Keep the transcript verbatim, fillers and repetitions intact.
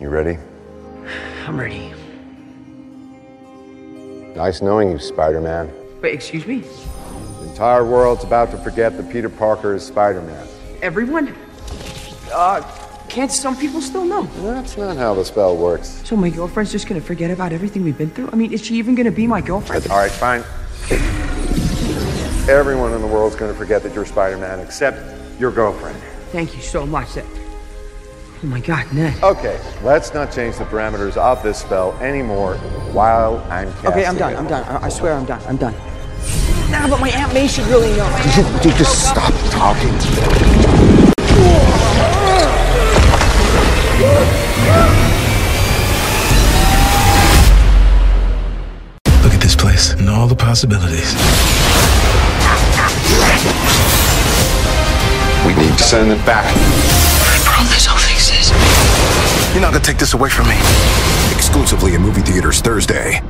You ready? I'm ready. Nice knowing you, Spider-Man. Wait, excuse me? The entire world's about to forget that Peter Parker is Spider-Man. Everyone? Uh, can't some people still know? That's not how the spell works. So my girlfriend's just gonna forget about everything we've been through? I mean, is she even gonna be my girlfriend? All right, fine. Everyone in the world's gonna forget that you're Spider-Man, except your girlfriend. Thank you so much, Seth. Oh my God, Ned. Okay, let's not change the parameters of this spell anymore while I'm casting. Okay, I'm done, I'm done. I, I swear I'm done, I'm done. Nah, but my Aunt May should really know. Dude, dude just stop talking. Look at this place and all the possibilities. We need to send it back. I promise I'll fix this. You're not gonna take this away from me. Exclusively in movie theaters Thursday.